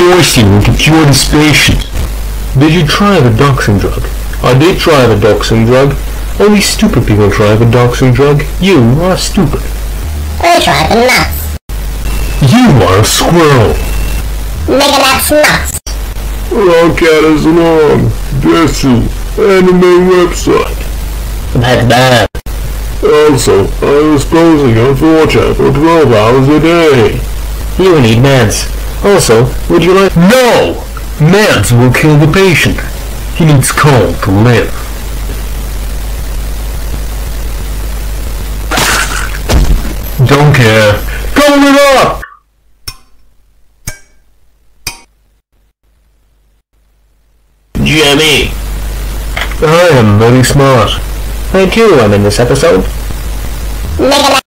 source you and to cure this patient. Did you try the doxin drug? I did try the doxin drug. Only stupid people try the doxin drug. You are stupid. I try the nuts. You are a squirrel. Meganap's nuts. Rock at his long, dressy, anime website. That's bad. Also, I was posing on 4chan for 12 hours a day. You need meds. Also, would you like— No! Meds will kill the patient. He needs coal to live. Don't care. Coal it up! Jimmy! I am very smart. I too am in this episode.